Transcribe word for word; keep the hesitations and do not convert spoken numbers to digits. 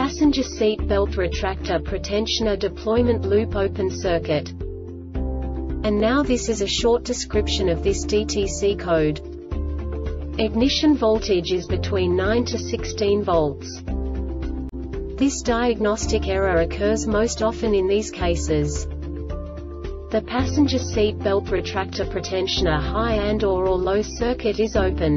passenger seat belt retractor pretensioner deployment loop open circuit. And now this is a short description of this D T C code. Ignition voltage is between nine to sixteen volts. This diagnostic error occurs most often in these cases: the passenger seat belt retractor pretensioner high and or, or low circuit is open.